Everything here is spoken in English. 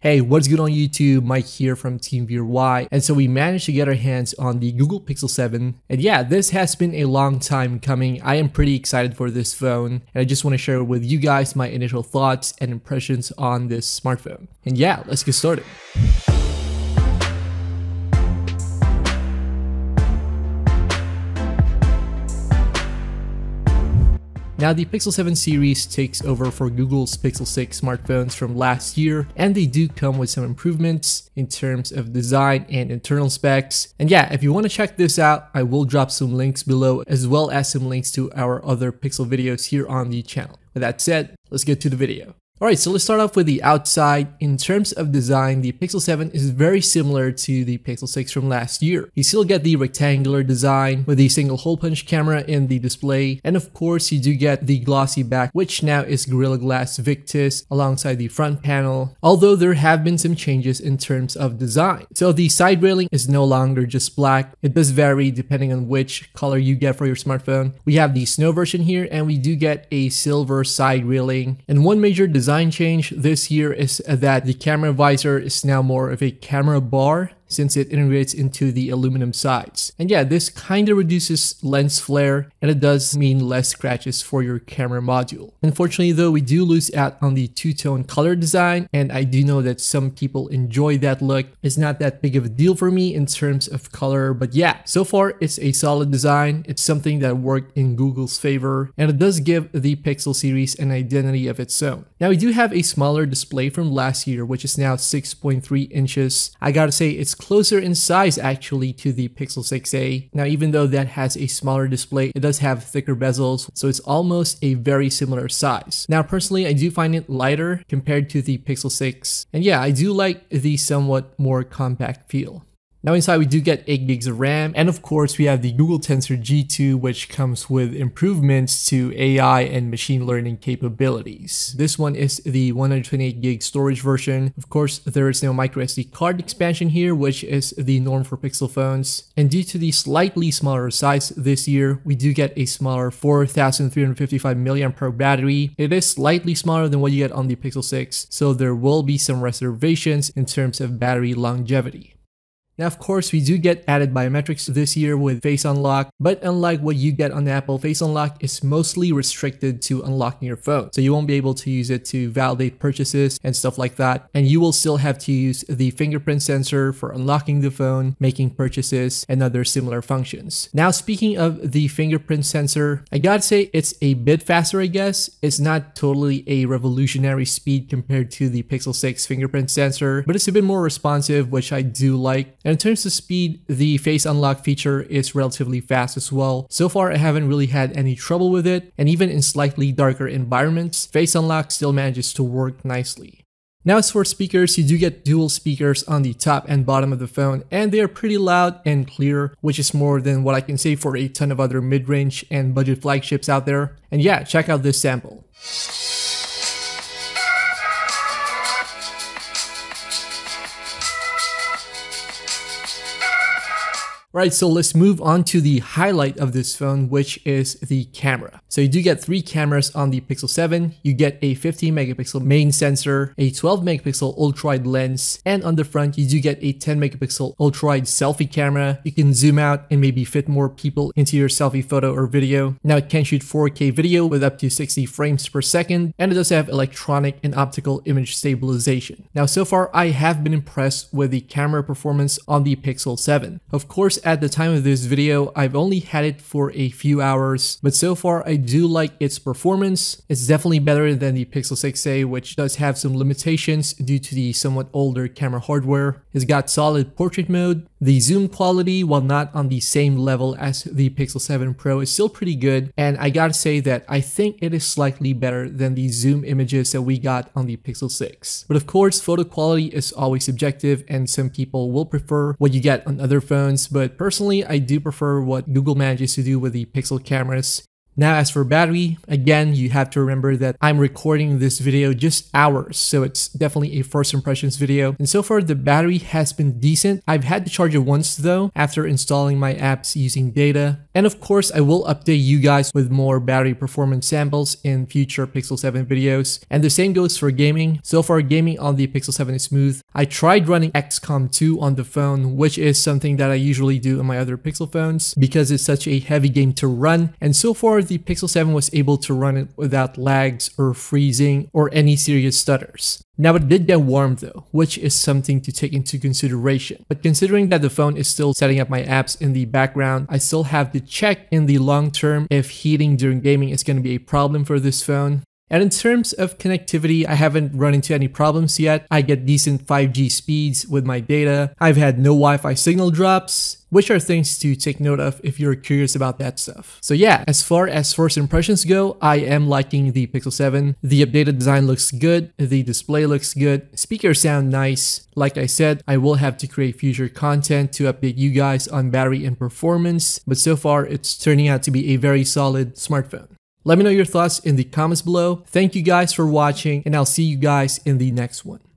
Hey, what's good on YouTube? Mike here from Team VRY, and so we managed to get our hands on the Google Pixel 7. And yeah, this has been a long time coming. I am pretty excited for this phone, and I just want to share with you guys my initial thoughts and impressions on this smartphone. And yeah, let's get started. Now, the Pixel 7 series takes over for Google's Pixel 6 smartphones from last year, and they do come with some improvements in terms of design and internal specs. And yeah, if you want to check this out, I will drop some links below, as well as some links to our other Pixel videos here on the channel. With that said, let's get to the video. Alright, so let's start off with the outside. In terms of design, the Pixel 7 is very similar to the Pixel 6 from last year. You still get the rectangular design with a single hole punch camera in the display, and of course you do get the glossy back, which now is Gorilla Glass Victus, alongside the front panel, although there have been some changes in terms of design. So the side railing is no longer just black. It does vary depending on which color you get for your smartphone. We have the snow version here, and we do get a silver side railing. And one major design change this year is that the camera visor is now more of a camera bar, since it integrates into the aluminum sides. And yeah, this kind of reduces lens flare, and it does mean less scratches for your camera module. Unfortunately though, we do lose out on the two-tone color design, and I do know that some people enjoy that look. It's not that big of a deal for me in terms of color, but yeah, so far it's a solid design. It's something that worked in Google's favor, and it does give the Pixel series an identity of its own. Now, we do have a smaller display from last year, which is now 6.3 inches. I gotta say, it's closer in size actually to the Pixel 6a. Now, even though that has a smaller display, it does have thicker bezels, so it's almost a very similar size. Now, personally, I do find it lighter compared to the Pixel 6. And yeah, I do like the somewhat more compact feel. Now inside, we do get 8 gigs of RAM, and of course we have the Google Tensor G2, which comes with improvements to AI and machine learning capabilities. This one is the 128 gig storage version. Of course, there is no microSD card expansion here, which is the norm for Pixel phones. And due to the slightly smaller size this year, we do get a smaller 4,355 mAh battery. It is slightly smaller than what you get on the Pixel 6, so there will be some reservations in terms of battery longevity. Now, of course, we do get added biometrics this year with Face Unlock, but unlike what you get on Apple, Face Unlock is mostly restricted to unlocking your phone. So you won't be able to use it to validate purchases and stuff like that. And you will still have to use the fingerprint sensor for unlocking the phone, making purchases, and other similar functions. Now, speaking of the fingerprint sensor, I gotta say it's a bit faster, I guess. It's not totally a revolutionary speed compared to the Pixel 6 fingerprint sensor, but it's a bit more responsive, which I do like. And in terms of speed, the Face Unlock feature is relatively fast as well. So far, I haven't really had any trouble with it, and even in slightly darker environments, Face Unlock still manages to work nicely. Now, as for speakers, you do get dual speakers on the top and bottom of the phone, and they are pretty loud and clear, which is more than what I can say for a ton of other mid-range and budget flagships out there. And yeah, check out this sample. Alright, so let's move on to the highlight of this phone, which is the camera. So you do get 3 cameras on the Pixel 7. You get a 15 megapixel main sensor, a 12 megapixel ultra-wide lens, and on the front you do get a 10 megapixel ultra-wide selfie camera. You can zoom out and maybe fit more people into your selfie photo or video. Now, it can shoot 4K video with up to 60 frames per second, and it does have electronic and optical image stabilization. Now, so far I have been impressed with the camera performance on the Pixel 7. Of course, at the time of this video, I've only had it for a few hours, but so far I do like its performance. It's definitely better than the Pixel 6a, which does have some limitations due to the somewhat older camera hardware. It's got solid portrait mode. The zoom quality, while not on the same level as the Pixel 7 Pro, is still pretty good, and I gotta say that I think it is slightly better than the zoom images that we got on the Pixel 6. But of course, photo quality is always subjective, and some people will prefer what you get on other phones, but personally, I do prefer what Google manages to do with the Pixel cameras. Now, as for battery, again, you have to remember that I'm recording this video just hours, so it's definitely a first impressions video. And so far, the battery has been decent. I've had to charge it once though, after installing my apps using data. And of course, I will update you guys with more battery performance samples in future Pixel 7 videos. And the same goes for gaming. So far, gaming on the Pixel 7 is smooth. I tried running XCOM 2 on the phone, which is something that I usually do on my other Pixel phones because it's such a heavy game to run. And so far, the Pixel 7 was able to run it without lags or freezing or any serious stutters. Now, it did get warm though, which is something to take into consideration. But considering that the phone is still setting up my apps in the background, I still have to check in the long term if heating during gaming is going to be a problem for this phone. And in terms of connectivity, I haven't run into any problems yet. I get decent 5G speeds with my data. I've had no Wi-Fi signal drops, which are things to take note of if you're curious about that stuff. So yeah, as far as first impressions go, I am liking the Pixel 7. The updated design looks good, the display looks good, speakers sound nice. Like I said, I will have to create future content to update you guys on battery and performance, but so far it's turning out to be a very solid smartphone. Let me know your thoughts in the comments below. Thank you guys for watching, and I'll see you guys in the next one.